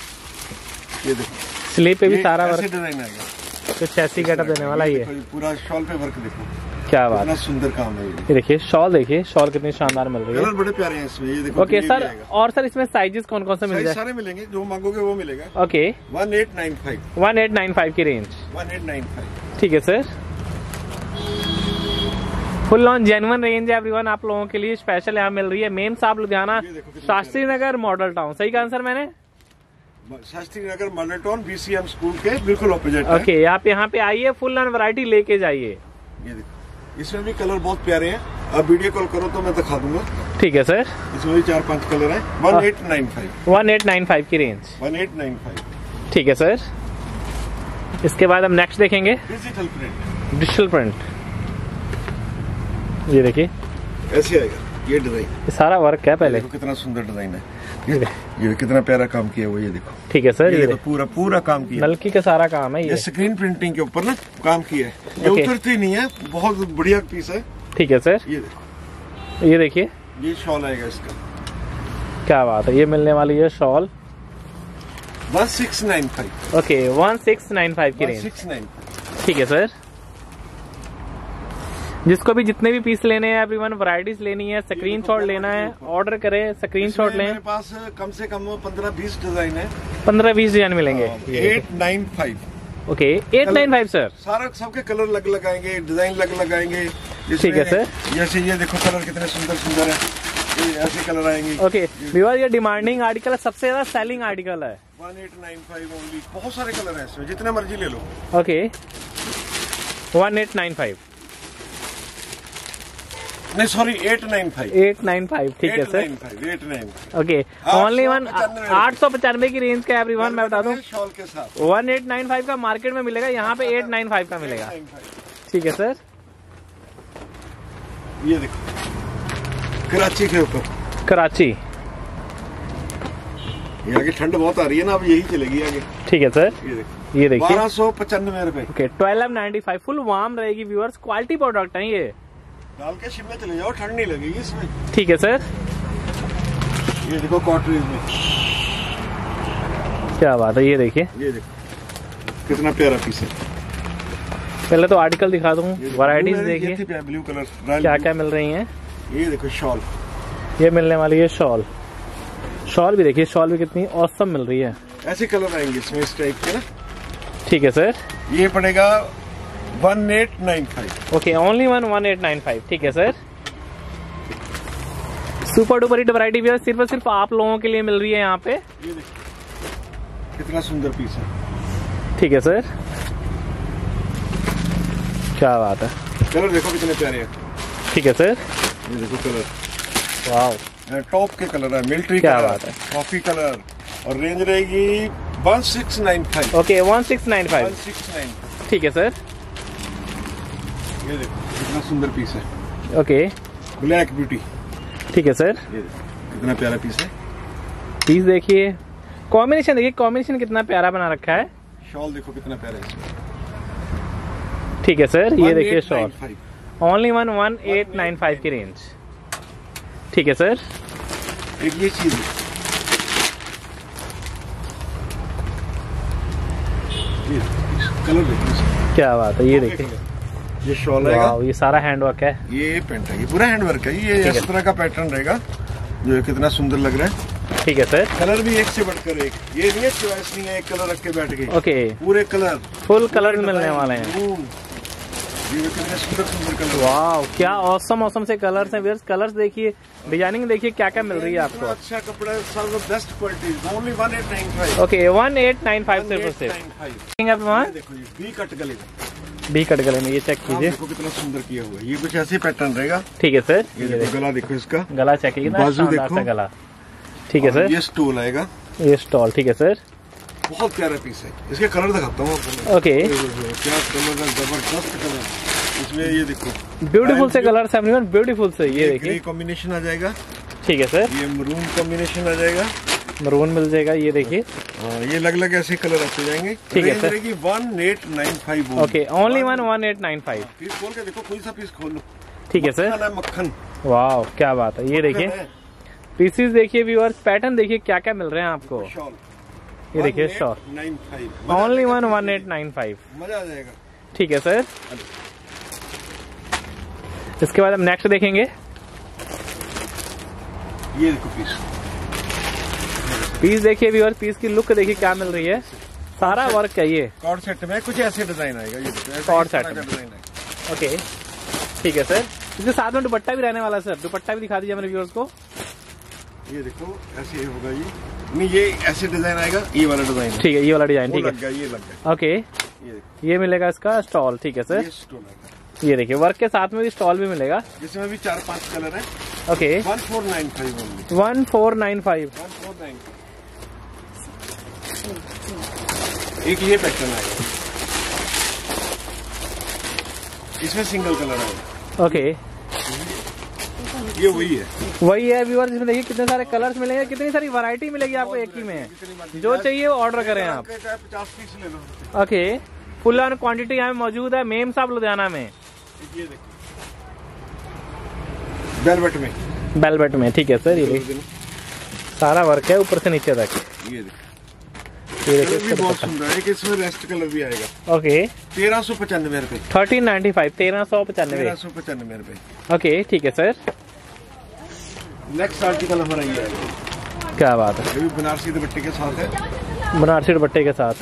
ये देखिए स्लीव पे भी सारा वर्क डिजाइन आएगा। तो चैसी गेटअप देने वाला ये पूरा शॉल पे वर्क, देखो क्या बात है, सुंदर काम है। ये देखिए शॉल, देखिए शॉल कितनी शानदार मिल रही है, बड़े प्यारे हैं इसमें। ये देखो ओके सर, और सर इसमें साइजेस कौन कौन से मिलेंगे? सारे मिलेंगे, जो मांगोगे वो मिलेगा। ओके अठारह सौ पचानवे अठारह सौ पचानवे की रेंज, अठारह सौ पचानवे ठीक है sir. Full on genuine range है एवरीवन, आप लोगों के लिए स्पेशल यहाँ मिल रही है। मेमसाब लुधियाना, शास्त्री नगर मॉडल टाउन, सही का आंसर मैंने, Shastri Nagar model town BCM school के बिल्कुल ऑपोजिट। ओके आप यहाँ पे आइए, फुल ऑन वैरायटी लेके जाइए। इसमें भी कलर बहुत प्यारे हैं, आप वीडियो कॉल करो तो मैं दिखा दूंगा। ठीक है सर, इसमें भी चार पांच कलर है। अठारह सौ पचानवे अठारह सौ पचानवे की रेंज, अठारह सौ पचानवे ठीक है सर। इसके बाद हम नेक्स्ट देखेंगे डिजिटल प्रिंट। डिजिटल प्रिंट ये देखिए ऐसे आएगा, ये डिजाइन सारा वर्क है, पहले कितना सुंदर डिजाइन है, ये, ये कितना प्यारा काम किया हुआ, ये देखो। ठीक है सर, ये, ये देखो पूरा पूरा काम किया, नलकी का सारा काम है। ये, ये स्क्रीन प्रिंटिंग के ऊपर ना काम किया है, ये उतरती नहीं है, बहुत बढ़िया पीस है। ठीक है सर, ये देखो, ये देखिए ये शॉल आएगा इसका, क्या बात है, ये मिलने वाली है शॉल सोलह सौ पचानवे। ओके सोलह सौ पचानवे की रेंज, ठीक है सर। जिसको भी जितने भी पीस लेने हैं, एवरीवन वैरायटीज लेनी है, स्क्रीनशॉट लेना है, ऑर्डर करें, स्क्रीनशॉट लें। मेरे पास कम से कम पंद्रह बीस डिजाइन है, पंद्रह बीस डिजाइन मिलेंगे। Eight nine five. Okay eight nine five sir, सारा सबके कलर लग लगाएंगे, डिजाइन लग लगाएंगे। ठीक है सर, जैसे ये देखो कलर कितने सुंदर सुंदर है, ऐसे कलर आएंगे। ओके व्यूअर्स, ये डिमांडिंग आर्टिकल है, सबसे ज्यादा सेलिंग आर्टिकल है। अठारह सौ पचानवे ओनली, बहुत सारे कलर है इसमें, जितने मर्जी ले लो। ओके अठारह सौ पचानवे नहीं sorry eight nine five, eight nine five ठीक है sir, eight nine five okay. Only one आठ सौ पचानवे की रेंज का एवरीवन, मैं बता दूं शॉल के साथ। अठारह सौ पचानवे का मार्केट में मिलेगा, यहाँ पे एट नाइन फाइव का मिलेगा। ठीक है सर, ये देखो कराची के ऊपर, कराची यहाँ की ठंड बहुत आ रही है ना, अब यही चलेगी आगे। ठीक है सर, ये देखो, ये देखिए बारह सौ पचानवे रुपए, twelve ninety five full warm रहेगी। व्यूअर्स क्वालिटी प्रोडक्ट है ये, डाल के शिमला चले जाओ, ठंड नहीं लगेगी इसमें। ठीक है सर, ये देखो कॉटरीज में, क्या बात है, ये देखिए, ये देखो कितना प्यारा पीस है। पहले तो आर्टिकल दिखा दूं, वैरायटीज देखिए, ब्लू कलर क्या क्या मिल रही हैं। ये देखो शॉल, ये मिलने वाली है शॉल, शॉल भी देखिए, शॉल भी कितनी औसम मिल रही है, ऐसे कलर आएंगे इसमें, इस टाइप के ना। ठीक है सर, ये पड़ेगा अठारह सौ पचानवे। ओके ओनली वन अठारह सौ पचानवे ठीक है sir. Super duper hit variety भी सिर्फ और सिर्फ आप लोगों के लिए मिल रही है यहाँ पे। ये देखिए कितना सुंदर पीस है। ठीक है सर, क्या बात है, कलर देखो कितने प्यारे हैं। ठीक है सर, ये देखो कलर, वाव टॉप के कलर है, मिलिट्री कलर, कॉफी कलर, और रेंज रहेगी सोलह सौ पचानवे। ओके सोलह सौ पचानवे सोलह सौ पचानवे ठीक है सर। ये देखो कितना सुंदर पीस है। ओके ब्लैक ब्यूटी, ठीक है सर, ये कितना प्यारा पीस है। पीस देखिए, कॉम्बिनेशन देखिए, कॉम्बिनेशन कितना प्यारा बना रखा है। शॉल देखो कितना प्यारा है। ठीक है सर, ये देखिए shawl only one one eight nine five की रेंज। ठीक है सर, एक ये चीज कलर देखिए, क्या बात है, ये देखिए ये शॉल आएगा, ये सारा हैंडवर्क है, ये पेंट है, ये पूरा हैंडवर्क है, ये इस तरह का पैटर्न रहेगा, जो कितना सुंदर लग रहा है। ठीक है सर, कलर भी एक से बढ़कर एक, ये नहीं है चॉइस नहीं है, एक कलर रख के बैठ गए। ओके पूरे कलर फुल कलर मिलने वाले हैं, सुंदर सुंदर कलर, वाह क्या औसम औसम से कलर्स हैं। कलर्स देखिए, डिजाइनिंग देखिए, क्या क्या मिल रही है आपको। अच्छा कपड़ा सब बेस्ट क्वालिटी, ओनली अठारह सौ पचानवे। ओके अठारह सौ पचानवे सिर्फ बी कट गले में, ये चेक कीजिए कितना सुंदर किया हुआ है, ये कुछ ऐसे पैटर्न रहेगा। ठीक है सर, ये देखो देखो गला देखो इसका, गला चेक कीजिए, बाजू देखो गला। ठीक है सर, ये स्टॉल आएगा, ये स्टॉल ठीक है सर, बहुत प्यारा पीस है। इसके कलर दिखाता हूँ आपको। ओके क्या कलर है, जबरदस्त कलर इसमें, ये देखो ब्यूटीफुल से कलर है एवरीवन, ब्यूटीफुल से। ये देखिए ग्रे कॉम्बिनेशन आ जाएगा। ठीक है सर, ये मरून कॉम्बिनेशन आ जाएगा, मरून मिल जाएगा। ये देखिए ये लग लग ऐसे कलर रखे जाएंगे। ठीक है सर, अठारह सौ पचानवे ओके ओनली वन अठारह सौ पचानवे। पीस खोल के देखो, कोई सा पीस खोलो। ठीक है सर, मक्खन वाह क्या बात है। ये देखिए पीसीस देखिए व्यूअर्स, पैटर्न देखिए क्या क्या मिल रहे हैं आपको। ये देखिए shawl only one one eight nine five मजा आ जाएगा। ठीक है सर, इसके बाद हम नेक्स्ट देखेंगे। ये देखो पीस पीस देखिए व्यूअर्स, पीस की लुक देखिए क्या मिल रही है, सारा वर्क है। ये कॉर्ड सेट में कुछ ऐसे डिजाइन आएगा, ये कॉर्ड सेट में डिजाइन आएगा। ओके ठीक है सर, इसके साथ में दुपट्टा भी रहने वाला है सर, दुपट्टा भी दिखा दीजिए हमारे व्यूअर्स को। ये देखो ऐसे होगा, ये नहीं ये ऐसे डिजाइन आएगा, ये वाला डिजाइन ठीक है, ये वाला डिजाइन ठीक है, ये लग गया। ओके ये मिलेगा इसका स्टॉल। ठीक है सर, ये देखिए वर्क के साथ में भी स्टॉल भी मिलेगा, जिसमें भी चार पांच कलर है। Okay one four nine five one four nine five. एक ये पैटर्न आएगा, इसमें सिंगल कलर आएगा। ओके ये वही है वही है व्यूअर्स, इसमें देखिए कितने सारे कलर्स मिलेंगे, कितनी सारी वैरायटी मिलेगी आपको एक ही में। जो चाहिए वो ऑर्डर करें आप। पचास पीस ले लो। ओके फुल ऑन क्वांटिटी यहाँ मौजूद है मेमसाब लुधियाना में, बेलवेट में बेलवेट में ठीक है सर। ये सारा वर्क है ऊपर से नीचे तक। ये देखिए बहुत सुंदर है कि इसमें रेस्ट कलर भी आएगा। ओके तेरह सौ पचानवे रूपए थर्टीन नाइन्टी फाइव तेरह सौ पचानवे तेरह सौ पचानवे रूपए। ओके ठीक है सर, नेक्स्ट आर्टिकल हमारा ये है। क्या बात है, बनारसी दुपट्टे के साथ है, बनारसी दुपट्टे के साथ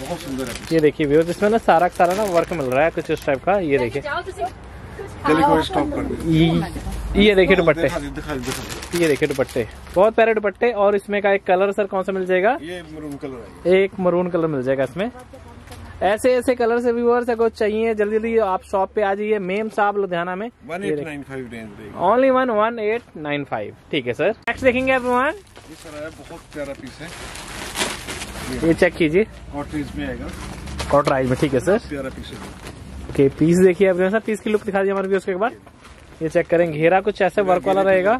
बहुत सुंदर है। ये देखिए व्यूअर्स, इसमें ना सारा सारा ना वर्क मिल रहा है कुछ इस टाइप का। ये देखिए ये देखिए दुपट्टे, ये देखिए दुपट्टे बहुत प्यारे दुपट्टे। और इसमें का एक कलर सर कौन सा मिल जाएगा? ये मरून कलर, एक मरून कलर मिल जाएगा इसमें। ऐसे ऐसे कलर से व्यूअर्स अगर चाहिए जल्दी जल्दी आप शॉप पे आ जाइए मेमसाब लुधियाना में, only one one eight nine five. ठीक है सर, नेक्स्ट देखेंगे आप। बहुत प्यारा पीस है ये, चेक कीजिए कॉटराइज में आएगा, कॉटराइज में ठीक है सर, प्यारा पीस है। ओके पीस देखिए आप जैसा, पीस की लुक दिखा दिए हमारे भी उसके बाद। ये चेक करेंगे, घेरा कुछ ऐसे वर्क वाला रहेगा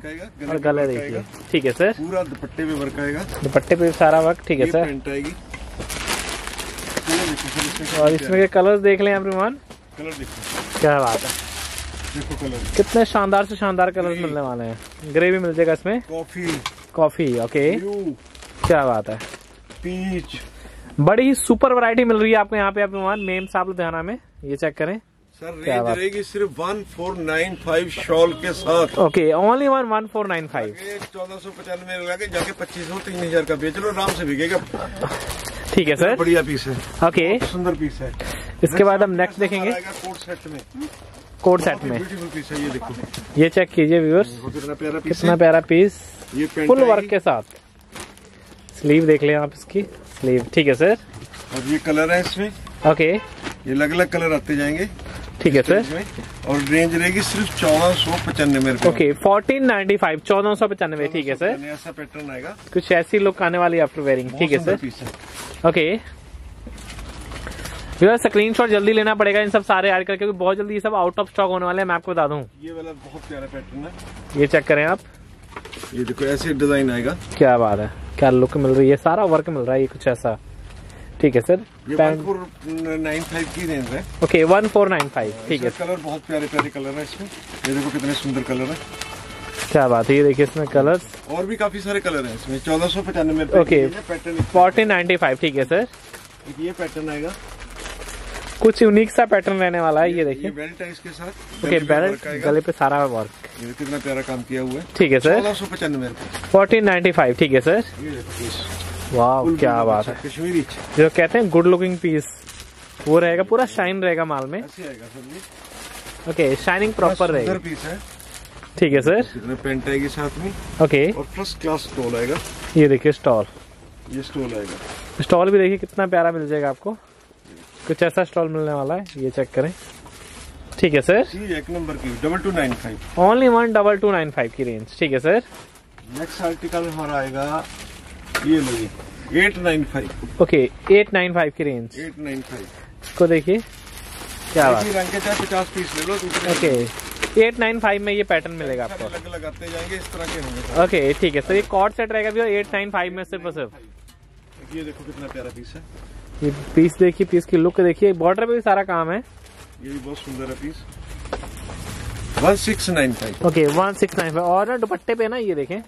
और गला देखिए। ठीक है सर, पूरा दुपट्टे पे वर्क आएगा, दुपट्टे पे सारा वर्क। ठीक है सर, और इसमें कलर देख लें आप रुमान, कलर देखिए क्या बात है, कितने शानदार से शानदार कलर मिलने वाले हैं। ग्रे भी मिल जाएगा इसमें, कॉफी कॉफी ओके क्या बात है, पीच, बड़ी ही सुपर वैरायटी मिल रही है आपको यहाँ पे आप मेमसाब लुधियाना में। ये चेक करें सर, रेंज रहेगी सिर्फ one four nine five shawl के साथ। Okay only one one four nine five चौदह सौ पचानवे लगा के जाके पच्चीस सौ तीन हजार का बेच लो, आराम से बिकेगा। ठीक है सर, बढ़िया पीस है। ओके सुंदर पीस है। इसके बाद हम नेक्स्ट देखेंगे कोट सेट में, कोट सेट में ब्यूटीफुल पीस है। ये देखो, ये चेक कीजिए व्यूअर्स, कितना प्यारा पीस, ये फुल वर्क के साथ। स्लीव देख लें आप इसकी स्लीव। ठीक है सर, और ये कलर है इसमें। ओके ये अलग अलग कलर आते जाएंगे। ठीक है सर, और रेंज रहेगी सिर्फ चौदह सौ पचानवे। ओके फोर्टीन नाइन्टी फाइव, चौदह सौ पचानवे। ठीक है सर, ऐसा पैटर्न आएगा, कुछ ऐसी लुक आने वाली है आफ्टर वेयरिंग। ठीक है सर, ओके स्क्रीन शॉट जल्दी लेना पड़ेगा इन सब सारे ऐड करके, क्योंकि बहुत जल्दी ये सब आउट ऑफ स्टॉक होने वाले हैं। मैं आपको बता दूं, ये वाला बहुत प्यारा पैटर्न है। ये चेक करें आप, ये देखो ऐसे डिजाइन आएगा, क्या बात है, क्या लुक मिल रही है, सारा वर्क मिल रहा है, ये कुछ ऐसा। ठीक है सर, ये वन फोर नाइन फाइव की रेंज है। Okay one four nine five ठीक है। कलर बहुत प्यारे प्यारे कलर है इसमें, ये देखो कितने सुंदर कलर है, क्या बात है। ये देखिए इसमें कलर और भी काफी सारे कलर हैं इसमें। चौदह सौ पचानवे पैटर्न, फोर्टीन नाइन्टी फाइव। ठीक है सर, ये पैटर्न आएगा, कुछ यूनिक सा पैटर्न रहने वाला है। ये देखिए बेल्ट है इसके साथ। ओके बेल्ट, गले पे सारा वर्क, ये कितना प्यारा काम किया हुआ है। ठीक है सर, चौदह सौ पचानवे फोर्टीन नाइन्टी फाइव। ठीक है सर, वाह क्या बात है, कश्मीरी जो कहते हैं गुड लुकिंग पीस, वो रहेगा, पूरा शाइन रहेगा माल में। ओके शाइनिंग प्रॉपर रहेगा पीस है। ठीक है सर, पेंट आएगी साथ में। ओके और फर्स्ट क्लास स्टॉल आएगा। ये देखिए स्टॉल, ये स्टॉल आएगा, स्टॉल भी देखिए कितना प्यारा मिल जाएगा आपको, कुछ ऐसा स्टॉल मिलने वाला है। ये चेक करें। ठीक है सर, एक नंबर की double two nine five only one double two nine five की रेंज। ठीक है सर, नेक्स्ट आर्टिकल हमारा आएगा ये लोग eight nine five. Okay eight nine five की रेंज, एट नाइन फाइव इसको देखिए क्या बात है, पचास पीस ले लो। ओके एट नाइन फाइव में ये पैटर्न मिलेगा आपको, अलग अलग आते जाएंगे इस तरह के होंगे। ओके ठीक है सर, ये कॉर्ड सेट रहेगा भैया एट नाइन फाइव में सिर्फ और सिर्फ। ये देखो कितना प्यारा पीस है, ये पीस देखिए, पीस की लुक देखिए, बॉर्डर पे भी सारा काम है, ये भी बहुत सुंदर है piece. One six nine five. Okay one six nine five. और ना दुपट्टे पे ना ये देखें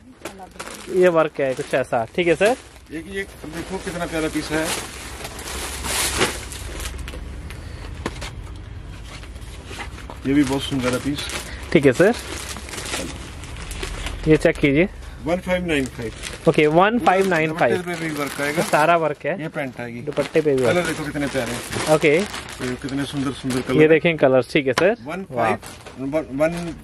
ये वर्क है कुछ ऐसा। ठीक है सर ये ये देखो कितना प्यारा पीस है। ये भी बहुत सुंदर है पीस। ठीक है सर ये चेक कीजिए one five nine five. Okay one five nine five. पे भी वर्क आएगा सारा वर्क है। ये पैंट आएगी दुपट्टे पे भी। कलर देखो कितने प्यारे हैं। ओके कितने सुंदर सुंदर कलर। ये देखें कलर्स। ठीक है sir one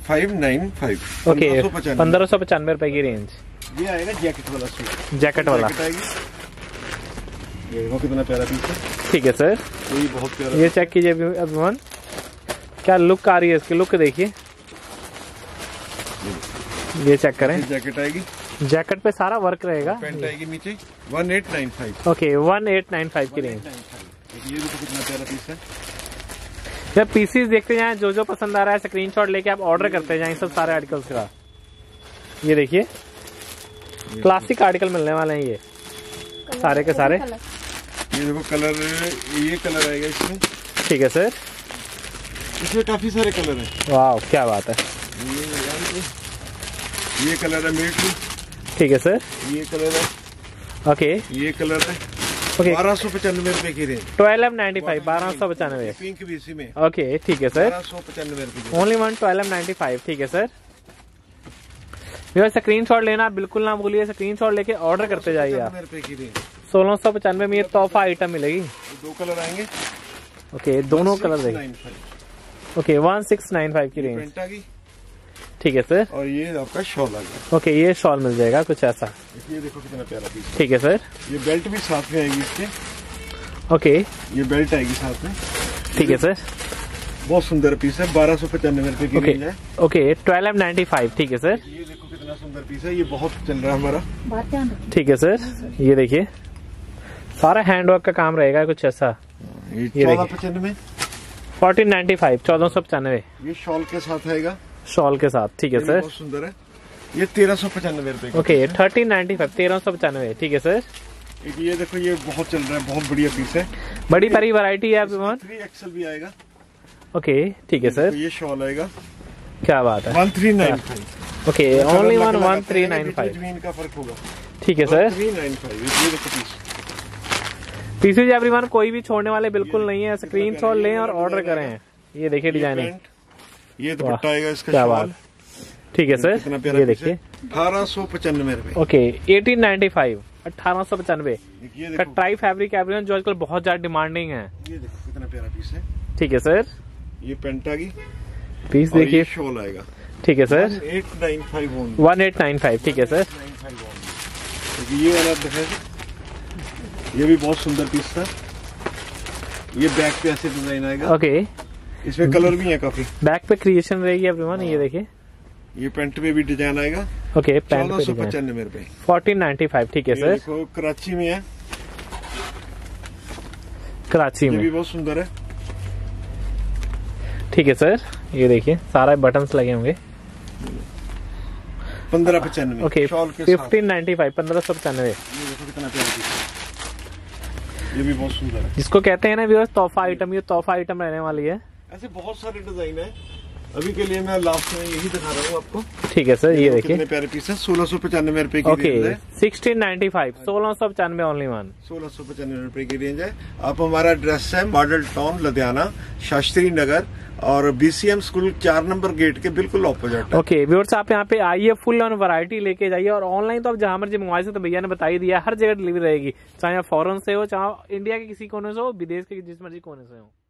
five nine five. Okay पंद्रह सौ पचानवे रुपए की रेंज। ये आएगा जैकेट वाला सूट। जैकेट वाला आएगी। ये देखो कितना प्यारा पीस है। ठीक है सर ये बहुत प्यारा। ये चेक कीजिए अभिमान क्या लुक आ रही है इसकी। लुक देखिए ये चेक करें। जैकेट आएगी। जैकेट पे सारा वर्क रहेगा। पैंट आएगी नीचे one eight nine five. Okay one eight nine five की रेंज। ये भी तो कितना प्यारा पीस है। जब पीसीस देखते जाएं जो जो पसंद आ रहा है स्क्रीनशॉट लेके आप ऑर्डर करते जाएं सब सारे आर्टिकल्स का। ये देखिए क्लासिक आर्टिकल मिलने वाले हैं ये सारे के सारे। ये देखो कलर ये कलर आएगा इसमें। ठीक है सर इसमें काफी सारे कलर हैं। वाह क्या बात है। ये कलर है मिल्ट्री। ठीक है सर ये कलर है। ओके ये कलर है। ओके बारह सौ पचानवे रुपए की रेंज। Twelve ninety five. बारह सौ पचानवे पिंक भी इसी में। ओके ठीक है सर बारह सौ पचानवे रुपए only one twelve ninety five. ठीक है सर स्क्रीन शॉट लेना बिल्कुल ना भूलिए। स्क्रीन शॉट लेके ऑर्डर करते जाइए आप। सोलह सौ पचानवे में ये तोहफा आइटम मिलेगी। दो कलर आएंगे। ओके दोनों कलर देंगे। Okay one six nine five की रेंज। ठीक है सर और ये आपका शॉल आ गया। ओके ये शॉल मिल जाएगा कुछ ऐसा। ये देखो कितना प्यारा पीस है। ठीक है सर ये बेल्ट भी साथ में आएगी इसके। ओके ये बेल्ट आएगी साथ में। ठीक है सर बहुत सुंदर पीस है। बारह सौ पचानवे रुपए की रेंज है। Okay twelve ninety five. ठीक है सर ये देखो कितना सुंदर पीस है। ये बहुत चल रहा है हमारा। ठीक है सर ये देखिये सारा हैंडवर्क का काम रहेगा कुछ ऐसा। पचानवे फोर्टीन नाइन्टी फाइव चौदह सौ पचानवे। ये शॉल के साथ आएगा। शॉल के साथ। ठीक है सर बहुत सुंदर है। ये तेरह सौ पचानवे रुपए। ओके थर्टीन नाइन्टी फाइव तेरह सौ पचानवे। ठीक है सर ये देखो ये बहुत चल रहा है। बहुत बढ़िया पीस है। बड़ी बड़ी वैरायटी है आप। थ्री एक्सल भी आएगा। ओके ठीक है सर ये शॉल आएगा। क्या बात है one three nine five. Okay only one one three nine five का फर्क होगा। ठीक है sir three nine five. Pieces everyone कोई भी छोड़ने वाले बिल्कुल नहीं है। स्क्रीन शॉट लें और ऑर्डर करें। ये देखिए डिजाइनिंग ये दुपट्टा आएगा इसका। क्या बात। ठीक है सर ये देखिए अठारह सौ पचानवे रुपए। ओके एटीन नाइन्टी फाइव अठारह सौ पचानवे का ट्राई फैब्रिक एवरीवन जो आजकल बहुत ज्यादा डिमांडिंग है। ये देखो कितना प्यारा पीस है। ठीक है सर ये पेंटा की पीस देखिए शॉल आएगा। ठीक है sir eight nine five one eight nine five. ठीक है सर ये वाला ये भी बहुत सुंदर पीस था। ये बैक पे ऐसे डिजाइन आएगा। ओके इसमें कलर भी है काफी। बैक पे क्रिएशन रहेगी एवरीवन। ये देखिए ये पैंट पे भी डिजाइन आएगा। ओके पैंट पे डिजाइन पचानवे रुपए फोर्टीन नाइन्टी फाइव। ठीक है सर देखो कराची में है। कराची में ये भी बहुत सुंदर है। ठीक है सर ये देखिए सारा बटन्स लगे होंगे। पंद्रह पचानवे। ओके फिफ्टीन नाइन्टी फाइव पंद्रह सौ पचानवे। ये भी बहुत सुंदर है। जिसको कहते हैं ना व्यूअर्स तोहफा आइटम। ये तोहफा आइटम रहने वाली है। ऐसे बहुत सारे डिजाइन है अभी के लिए मैं लास्ट में यही दिखा रहा हूँ आपको। ठीक है सर ये देखिए कितने प्यारे पीस है। सोलह सौ पचानवे रुपए की रेंज है। सिक्सटीन नाइन्टी फाइव सोलह सौ पचानवे ओनली वन सोलह सौ पचानवे रुपए की रेंज है। आप हमारा एड्रेस है मॉडल टाउन लुधियाना शास्त्री नगर और बीसीएम स्कूल चार नंबर गेट के बिल्कुल ऑपोजिट। ओके व्यूअर्स आप यहाँ पे आइए फुल ऑन वैरायटी लेके जाइए। और ऑनलाइन तो आप जहाँ मर्जी मंगवा सकते। भैया ने बता ही दिया हर जगह डिलीवरी रहेगी चाहे आप फॉरेन से हो चाहे इंडिया के किसी कोने से हो विदेश के जिस मर्जी कोने से हो।